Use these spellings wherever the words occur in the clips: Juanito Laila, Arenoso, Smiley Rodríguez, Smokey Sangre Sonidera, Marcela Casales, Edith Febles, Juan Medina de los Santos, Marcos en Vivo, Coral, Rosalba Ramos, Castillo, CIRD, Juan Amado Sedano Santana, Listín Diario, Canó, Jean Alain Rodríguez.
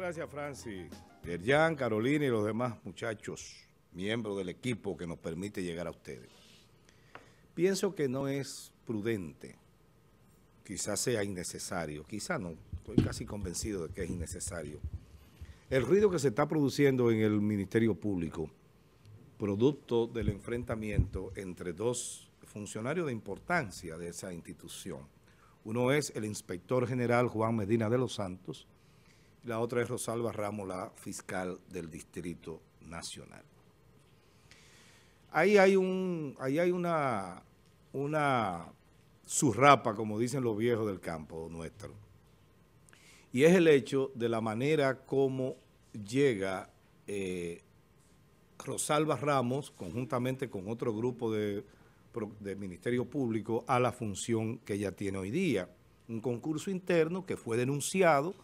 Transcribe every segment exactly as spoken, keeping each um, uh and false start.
gracias, Francis, Yerjan, Carolina y los demás muchachos, miembros del equipo que nos permite llegar a ustedes. Pienso que no es prudente, quizás sea innecesario, quizás no, estoy casi convencido de que es innecesario. El ruido que se está produciendo en el Ministerio Público, producto del enfrentamiento entre dos funcionarios de importancia de esa institución. Uno es el inspector general Juan Medina de los Santos, y la otra es Rosalba Ramos, la fiscal del Distrito Nacional. Ahí hay, un, ahí hay una, una zurrapa, como dicen los viejos del campo nuestro, y es el hecho de la manera como llega eh, Rosalba Ramos, conjuntamente con otro grupo de, de Ministerio Público, a la función que ella tiene hoy día. Un concurso interno que fue denunciado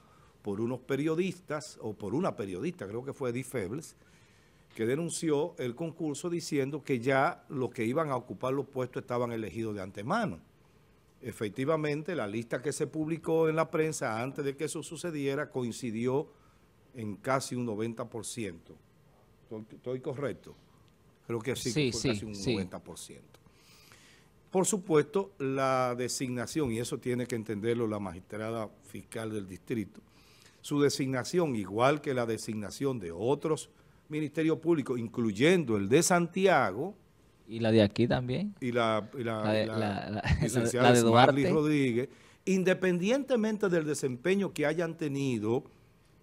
por unos periodistas, o por una periodista, creo que fue Edith Febles, que denunció el concurso diciendo que ya los que iban a ocupar los puestos estaban elegidos de antemano. Efectivamente, la lista que se publicó en la prensa antes de que eso sucediera coincidió en casi un noventa por ciento. ¿Estoy correcto? Creo que sí, sí, que fue sí, casi un sí. noventa por ciento. Por supuesto, la designación, y eso tiene que entenderlo la magistrada fiscal del distrito, su designación, igual que la designación de otros ministerios públicos, incluyendo el de Santiago. Y la de aquí también. Y la, y la, la, de, la, la, la licenciada la de Duarte Smiley Rodríguez, independientemente del desempeño que hayan tenido,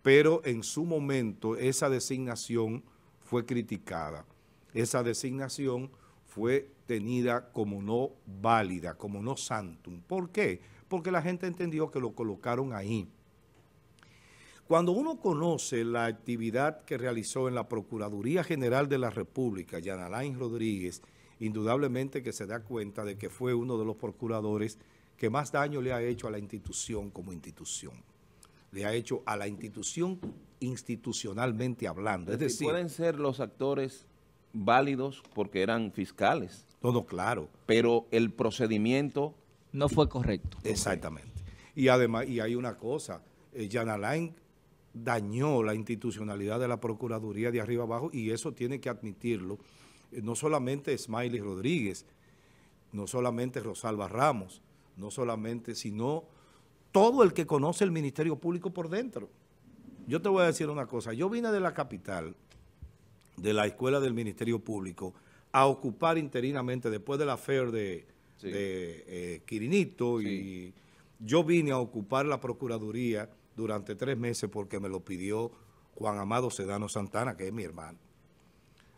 pero en su momento esa designación fue criticada. Esa designación fue tenida como no válida, como no santum. ¿Por qué? Porque la gente entendió que lo colocaron ahí. Cuando uno conoce la actividad que realizó en la Procuraduría General de la República, Jean Alain Rodríguez, indudablemente que se da cuenta de que fue uno de los procuradores que más daño le ha hecho a la institución como institución. Le ha hecho a la institución institucionalmente hablando. Es decir, pueden ser los actores válidos porque eran fiscales. Todo claro. Pero el procedimiento no fue correcto. Exactamente. Y además, y hay una cosa, eh, Jean Alain dañó la institucionalidad de la Procuraduría de arriba abajo, y eso tiene que admitirlo, no solamente Smiley Rodríguez, no solamente Rosalba Ramos, no solamente, sino todo el que conoce el Ministerio Público por dentro. Yo te voy a decir una cosa, yo vine de la capital, de la escuela del Ministerio Público, a ocupar interinamente, después de la F E R de, sí. de eh, Quirinito, sí. y yo vine a ocupar la Procuraduría durante tres meses porque me lo pidió Juan Amado Sedano Santana, que es mi hermano.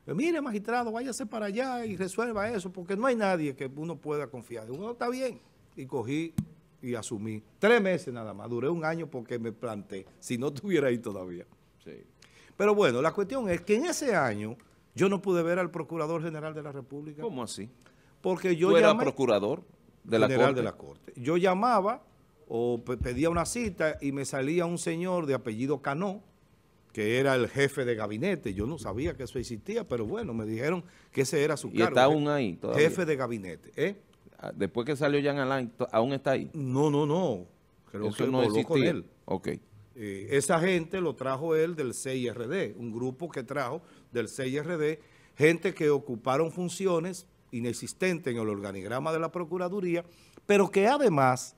Mire, magistrado, váyase para allá y resuelva eso, porque no hay nadie que uno pueda confiar. Uno está bien. Y cogí y asumí. Tres meses nada más. Duré un año porque me planté. Si no estuviera ahí todavía. Sí. Pero bueno, la cuestión es que en ese año yo no pude ver al Procurador General de la República. ¿Cómo así? Porque yo ¿Tú eras Procurador de la General Corte? de la Corte. Yo llamaba o pedía una cita y me salía un señor de apellido Canó, que era el jefe de gabinete. Yo no sabía que eso existía, pero bueno, me dijeron que ese era su cargo. ¿Y está aún ahí todavía? Jefe de gabinete. ¿eh? Después que salió Jean Alain, ¿aún está ahí? No, no, no. Creo eso que no voló con él. Ok. Eh, esa gente lo trajo él del C I R D, un grupo que trajo del C I R D, gente que ocuparon funciones inexistentes en el organigrama de la Procuraduría, pero que además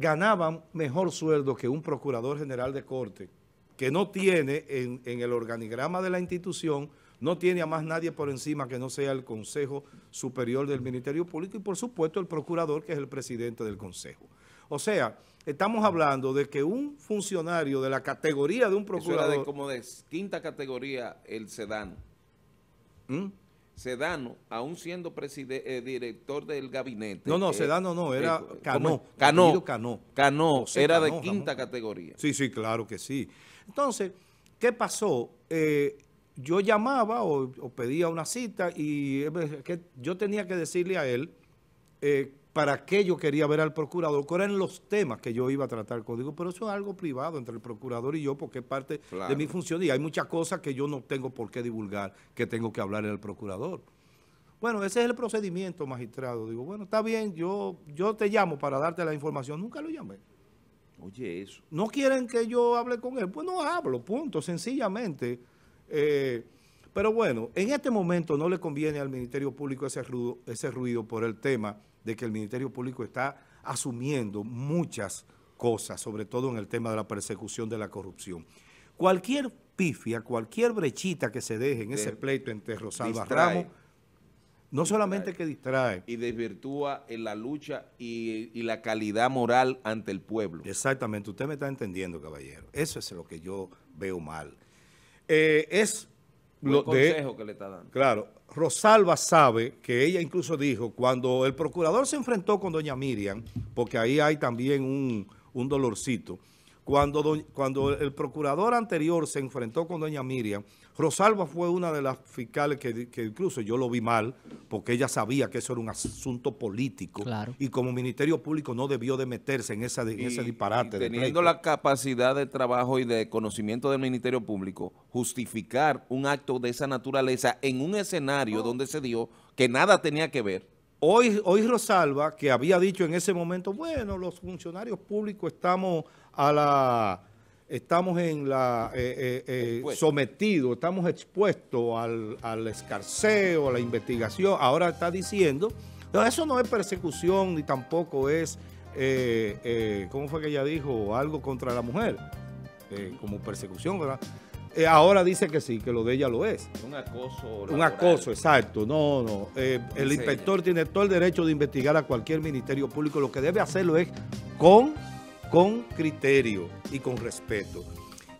ganaban mejor sueldo que un procurador general de corte, que no tiene en, en el organigrama de la institución, no tiene a más nadie por encima que no sea el Consejo Superior del Ministerio Público y, por supuesto, el procurador, que es el presidente del Consejo. O sea, estamos hablando de que un funcionario de la categoría de un procurador... Eso era de, como de quinta categoría el Sedano. ¿Mm? Sedano, aún siendo eh, director del gabinete. No, no, eh, Sedano no, era eh, Canó. Canó, Canó. Canó, era de quinta categoría. Sí, sí, claro que sí. Entonces, ¿qué pasó? Eh, yo llamaba o, o pedía una cita y que yo tenía que decirle a él eh, para qué yo quería ver al procurador, cuáles eran los temas que yo iba a tratar con él. Pero eso es algo privado entre el procurador y yo, porque es parte claro. de mi función, y hay muchas cosas que yo no tengo por qué divulgar, que tengo que hablarle al procurador. Bueno, ese es el procedimiento, magistrado. Digo, bueno, está bien, yo, yo te llamo para darte la información. Nunca lo llamé. Oye, eso. ¿No quieren que yo hable con él? Pues no hablo, punto, sencillamente. Eh, pero bueno, en este momento no le conviene al Ministerio Público ese ruido, ese ruido por el tema de que el Ministerio Público está asumiendo muchas cosas, sobre todo en el tema de la persecución de la corrupción. Cualquier pifia, cualquier brechita que se deje en de, ese pleito entre Rosalba Ramos, no distrae, solamente que distrae. Y desvirtúa en la lucha y, y la calidad moral ante el pueblo. Exactamente, usted me está entendiendo, caballero. Eso es lo que yo veo mal. Eh, es lo consejo de, que le está dando. Claro, Rosalba sabe que ella incluso dijo, cuando el procurador se enfrentó con doña Miriam, porque ahí hay también un, un dolorcito, cuando, do, cuando el procurador anterior se enfrentó con doña Miriam, Rosalba fue una de las fiscales que, que incluso yo lo vi mal, porque ella sabía que eso era un asunto político. Claro. Y como Ministerio Público no debió de meterse en, esa, en y, ese disparate. Y teniendo la capacidad de trabajo y de conocimiento del Ministerio Público, justificar un acto de esa naturaleza en un escenario oh. donde se dio que nada tenía que ver. Hoy, hoy Rosalba, que había dicho en ese momento, bueno, los funcionarios públicos estamos a la... Estamos en la eh, eh, eh, sometidos, estamos expuestos al, al escarceo, a la investigación. Ahora está diciendo, no, eso no es persecución ni tampoco es, eh, eh, ¿cómo fue que ella dijo? Algo contra la mujer, eh, como persecución, ¿verdad? Eh, ahora dice que sí, que lo de ella lo es. Un acoso. Laboral. Un acoso, exacto. No, no. Eh, el inspector tiene todo el derecho de investigar a cualquier ministerio público. Lo que debe hacerlo es con... con criterio y con respeto.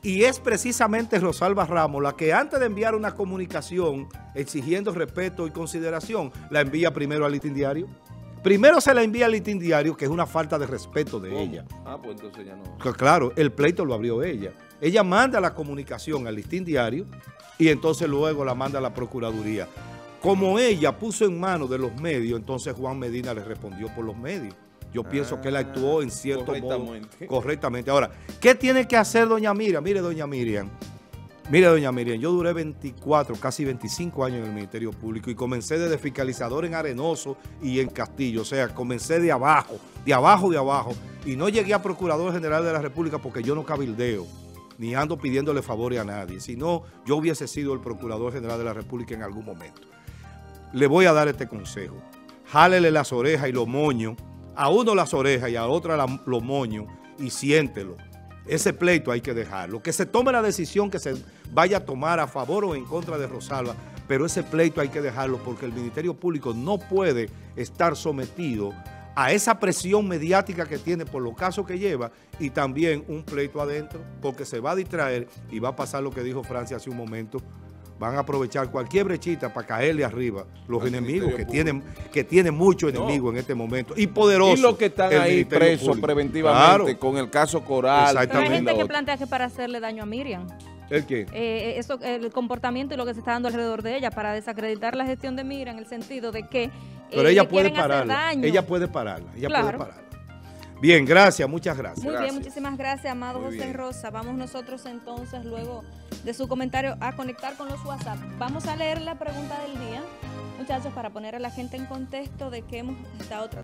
Y es precisamente Rosalba Ramos la que antes de enviar una comunicación exigiendo respeto y consideración, la envía primero al Listín Diario. Primero se la envía al Listín Diario, que es una falta de respeto de ¿Cómo? ella. Ah, pues entonces ya no. Claro, el pleito lo abrió ella. Ella manda la comunicación al Listín Diario y entonces luego la manda a la Procuraduría. Como ella puso en manos de los medios, entonces Juan Medina le respondió por los medios. Yo ah, pienso que él actuó en cierto correctamente. modo correctamente. Ahora, ¿qué tiene que hacer doña Miriam? Mire, doña Miriam, mire, doña Miriam, yo duré veinticuatro, casi veinticinco años en el Ministerio Público y comencé desde fiscalizador en Arenoso y en Castillo. O sea, comencé de abajo, de abajo, de abajo. Y no llegué a Procurador General de la República porque yo no cabildeo, ni ando pidiéndole favores a nadie. Si no, yo hubiese sido el Procurador General de la República en algún momento. Le voy a dar este consejo. Jálele las orejas y los moños. A uno las orejas y a otra la, los moños y siéntelo. Ese pleito hay que dejarlo. Que se tome la decisión que se vaya a tomar a favor o en contra de Rosalba, pero ese pleito hay que dejarlo porque el Ministerio Público no puede estar sometido a esa presión mediática que tiene por los casos que lleva y también un pleito adentro porque se va a distraer y va a pasar lo que dijo Francia hace un momento. Van a aprovechar cualquier brechita para caerle arriba los al enemigos que tienen, que tienen muchos enemigos no. en este momento y poderosos. Y los que están ahí presos preventivamente claro. con el caso Coral. Pero hay gente que plantea que para hacerle daño a Miriam. ¿El qué? Eh, eso, el comportamiento y lo que se está dando alrededor de ella para desacreditar la gestión de Miriam en el sentido de que eh, Pero ella puede pararla, ella puede pararla, ella claro. puede pararla. Bien, gracias, muchas gracias. Muy gracias. bien, muchísimas gracias, Amado Muy José bien. Rosa. Vamos nosotros entonces, luego de su comentario, a conectar con los WhatsApp. Vamos a leer la pregunta del día, muchachos, para poner a la gente en contexto de qué hemos estado tratando.